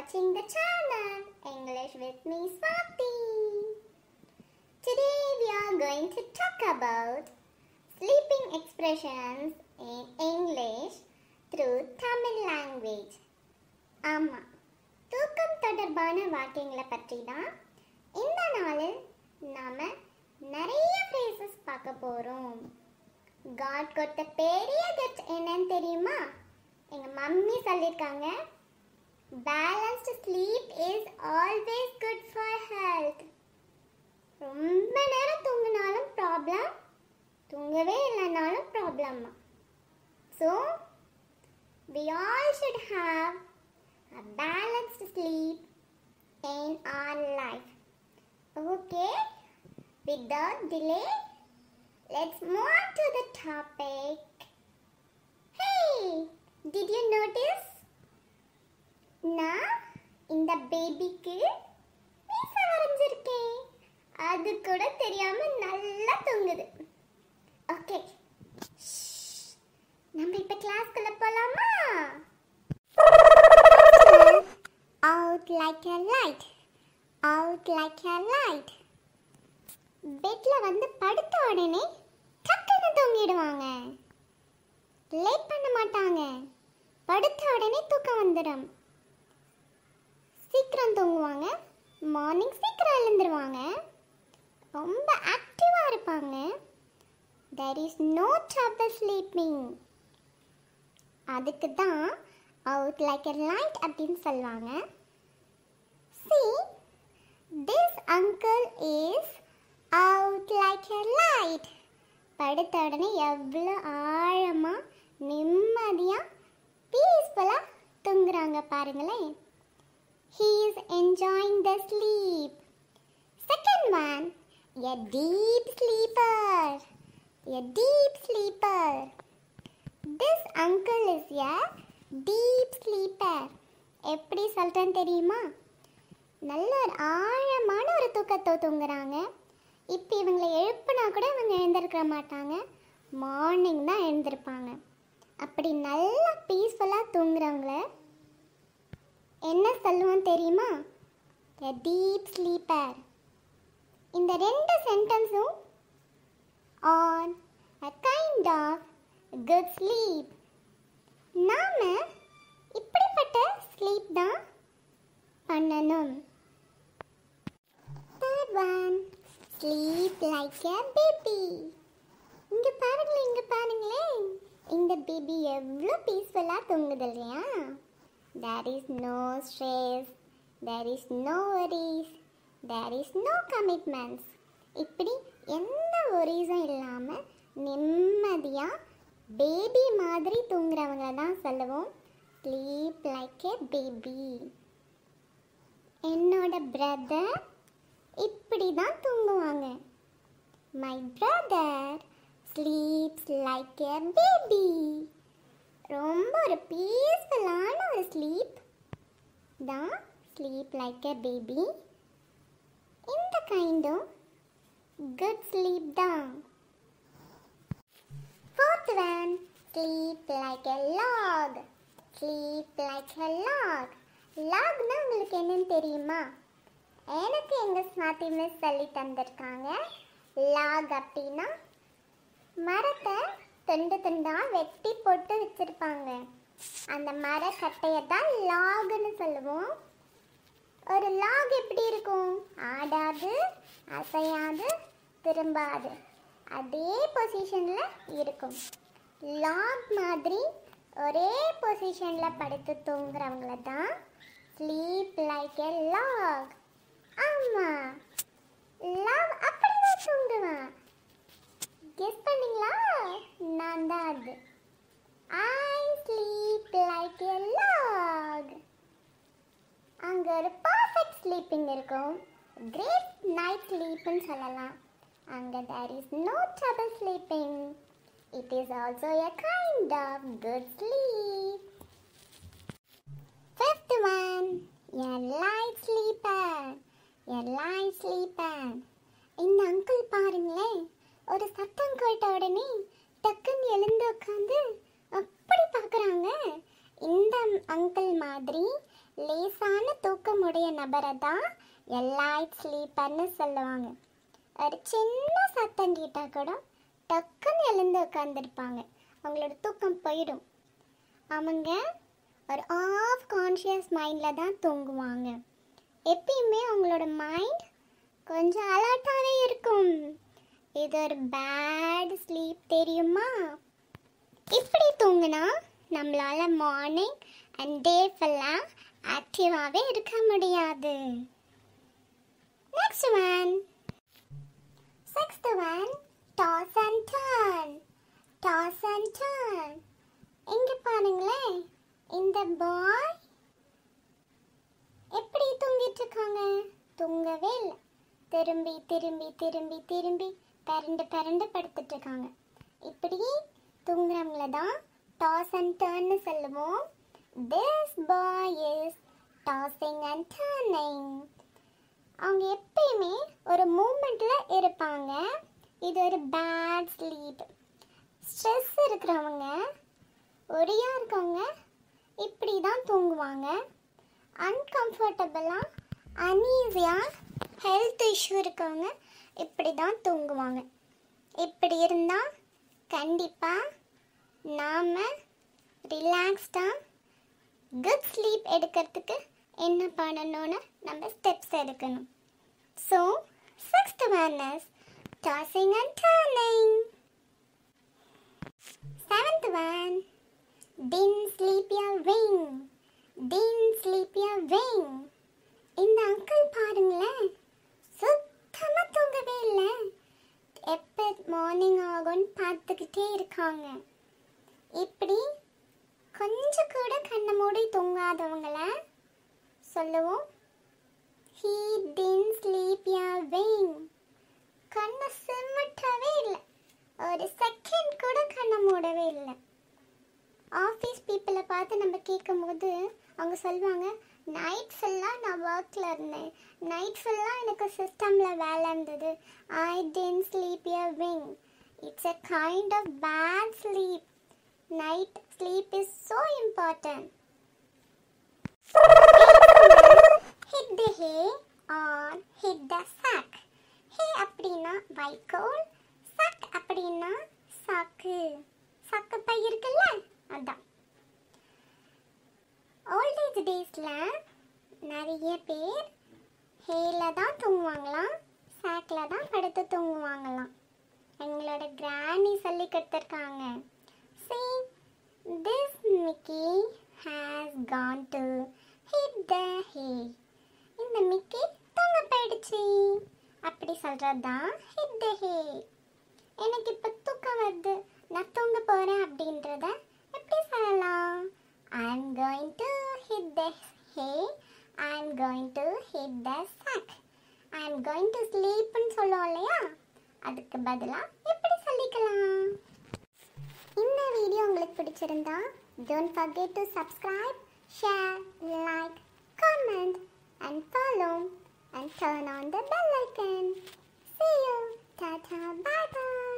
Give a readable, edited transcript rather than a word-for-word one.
watching the channel English with me, Swathi. Today we are going to talk about sleeping expressions in English through Tamil language. Amma, தூக்கம் தொடர்பான வாக்கியங்களை பற்றிதான் இந்த நாளில் நாம நிறைய phrases பார்க்க போறோம். God கொடுத்த பெரிய gift என்னன்னு தெரியுமா? எங்க மம்மி சொல்லிருக்காங்க, balanced sleep is always good for health. ரொம்ப நேரம் தூங்கினாலும் problem, தூங்கவே இல்லைனாலும் problem. So we all should have a balanced sleep in our life. Okay, without delay, let's move on to the topic. Hey, did you notice? Na inda baby ku mees aranjirke. Adu kuda theriyama nalla thungudhu. Okay. Nam ipa class ku polama. Out like a light. Out like a light. பெட்ல வந்து படுத்த உடனே டக்குனு தூங்கிடுவாங்க. Late பண்ண மாட்டாங்க. படுத்த உடனே தூக்கம் வந்துடும். சீக்கிரம் தூங்குவாங்க. மார்னிங் சீக்கிரம் எழுந்துருவாங்க. ரொம்ப ஆக்டிவா இருப்பாங்க. There is no trouble sleeping. அதுக்கு தான் out like a light அப்படினு சொல்வாங்க. See, this uncle is out like a light. படுத்த உடனே எவ்வளோ ஆழமா நிம்மதியா பீஸ்ஃபுல்லா தூங்குறாங்க பாருங்களே. He is enjoying the sleep. Second one, a deep sleeper. A deep sleeper. This uncle is a deep sleeper. எப்படி சொல்றேன்னு தெரியுமா? நல்ல ஒரு ஆழமான ஒரு தூக்கத்தை தூங்குறாங்க. இப்போ இவங்களை எழுப்பினா கூட இவங்க எழுந்திருக்க மாட்டாங்க. மார்னிங் தான் எழுந்திருப்பாங்க. அப்படி நல்லா பீஸ்ஃபுல்லாக தூங்குறவங்கள என்ன சொல்லுவோம் தெரியுமா? A deep sleeper. இந்த ரெண்டு சென்டென்ஸும் on a kind of good sleep. நாம இப்படிப்பட்ட ஸ்லீப் தான் பண்ணணும். Third one, sleep like a baby. இங்க பாருங்களே, இந்த பேபி எவ்வளோ பீஸ்ஃபுல்லாக தூங்குது இல்லையா? There is no stress, there is no worries, there is no commitments. இப்படி எந்த worries-உம் இல்லாம நிம்மதியா பேபி மாதிரி தூங்குறவங்க தான் சொல்லுவோம் sleep like a baby. என்னோட பிரதர் இப்படி தான் தூங்குவாங்க. My brother sleeps like a baby. ரொம்ப ஒரு பீஸ்ஃபுல்லான ஒரு ஸ்லீப் தான் ஸ்லீப் லைக் எ பேபி. இந்த கைண்டும் குட் ஸ்லீப் தான். Fourth one, sleep like a log. Sleep like a log. லாக்னா உங்களுக்கு என்னன்னு தெரியுமா? எனக்கு எங்கள் ஸ்வாதி மிஸ் சொல்லி தந்திருக்காங்க. லாக் அப்படின்னா மரத்தை துண்டு துண்டா வெட்டி போட்டு வச்சிருப்பாங்க. அந்த மர கட்டையை தான் லாகுன்னு சொல்லுவோம். ஒரு லாக் எப்படி இருக்கும்? ஆடாது, அசையாது, திரும்பாது, அதே பொசிஷன்ல இருக்கும். லாக் மாதிரி ஒரே பொசிஷன்ல படுத்து தூங்குறவங்கள தான் ஸ்லீப் லைக் எ லாக். ஆமா, லாக் அப்படிதான் தூங்குவான். கெஸ் பண்ணீங்களா? நான் தான் அது. I sleep like a log. அங்க ஒரு perfect sleeping இருக்கும். Great night sleep-னு சொல்லலாம். அங்க there is no trouble sleeping. It is also a kind of good sleep. Fifth one, a light sleeper. A light sleeper. இந்த அங்கிள் பாருங்களே, ஒரு சத்தம் கேட்ட உடனே டக்குன்னு எழுந்து உட்காந்து அப்படி பார்க்குறாங்க. இந்த அங்கிள் மாதிரி லேசான தூக்கமுடைய நபரை தான் எலைட் ஸ்லீப்பர்னு சொல்லுவாங்க. ஒரு சின்ன சத்தம் கேட்டால் கூட டக்குன்னு எழுந்து உட்காந்துருப்பாங்க, அவங்களோட தூக்கம் போயிடும். அவங்க ஒரு ஆஃப் கான்ஷியஸ் மைண்டில் தான் தூங்குவாங்க. எப்பயுமே அவங்களோட மைண்ட் கொஞ்சம் அலர்ட்டாகவே இருக்கும். இது ஒரு பேட் ஸ்லீப் தெரியுமா? இப்படி தூங்கினா நம்மளால் மார்னிங் அண்ட் டே ஃபுல்லாக ஆக்டிவாகவே இருக்க முடியாது. Next one, sixth one, toss and turn. Toss and turn. இங்கே பாருங்களேன், இந்த பாய் எப்படி தூங்கிட்டு இருக்காங்க? தூங்கவே இல்லை, திரும்பி திரும்பி திரும்பி திரும்பி பரண்டு பரண்டு படுத்துட்டு இருக்காங்க. இப்படி தூங்குறவங்கள தான் டாஸ் அண்ட் டர்ன்னு சொல்லுவோம். This boy is tossing and turning. அவங்க எப்பயுமே ஒரு மூமெண்ட்டில் இருப்பாங்க. இது ஒரு பேட் ஸ்லீப். ஸ்ட்ரெஸ் இருக்கிறவங்க, ஒடியாக இருக்கவங்க இப்படி தான் தூங்குவாங்க. அன்கம்ஃபர்டபுளாக, அன்ஈஸியாக, ஹெல்த் இஷ்யூ இருக்கவங்க இப்படி தான் தூங்குவாங்க. இப்படி இருந்தால் கண்டிப்பாக நாம் ரிலாக்ஸ்டாக குட் ஸ்லீப் எடுக்கிறதுக்கு என்ன பண்ணணும்னு நம்ம ஸ்டெப்ஸ் எடுக்கணும். So sixth one tossing and turning. Seventh one, didn't sleep your wink. Didn't sleep your wing. இந்த அங்கிள் பாருங்களேன், சுத்தமாக தூங்கவே இல்லை, எப்போ மார்னிங் ஆகும்னு பார்த்துக்கிட்டே இருக்காங்க. இப்படி கொஞ்சம் கூட கண்ணை மூடி தூங்காதவங்கள சொல்லுவோம் he did sleep your wing. கண்ணை சிமிட்டவே இல்லை, ஒரு செகண்ட் கூட கண்ணை மூடவே இல்லை. ஆஃபீஸ் பீப்புளை பார்த்து நம்ம கேட்கும் போது அவங்க சொல்லுவாங்க, நைட் ஃபுல்லாக நான் ஒர்க்கில் இருந்தேன், நைட் ஃபுல்லாக எனக்கு சிஸ்டமில் வேலை இருந்தது, I did sleep your wing. It's a kind of bad sleep. Night sleep is so important. Hit the hay or hit the sack. Hay அப்படினா வைக்கோல், sack அப்படினா சாக்கு. சாக்கு பை இருக்குல்ல, அதான். ஓல்ட் ஏஜ் டேஸ்ல நிறைய பேர் ஹேல தான் தூங்குவாங்களாம், சாக்ல தான் படுத்து தூங்குவாங்களாம். எங்களோட கிராணி சொல்லி கொடுத்துருக்காங்க. See, this Mickey has gone to hit the hay. இந்த மிக்கி தூங்க போயிடுச்சு அப்படி சொல்றதுதான் hit the hay. எனக்கு இப்போ தூக்கம் வருது, நான் தூங்க போறேன் அப்படின்றத எப்படி சொல்லலாம்? I am going to hit the hay. I am going to hit the sack. I am going to sleep ன்னு சொல்லுவோம் இல்லையா, அதுக்கு பதிலா எப்படி சொல்லிக்கலாம்? இந்த வீடியோ உங்களுக்கு பிடிச்சிருந்தா don't forget to subscribe, share, like, comment and follow and turn on the bell icon. See you. Ta-ta, bye-bye.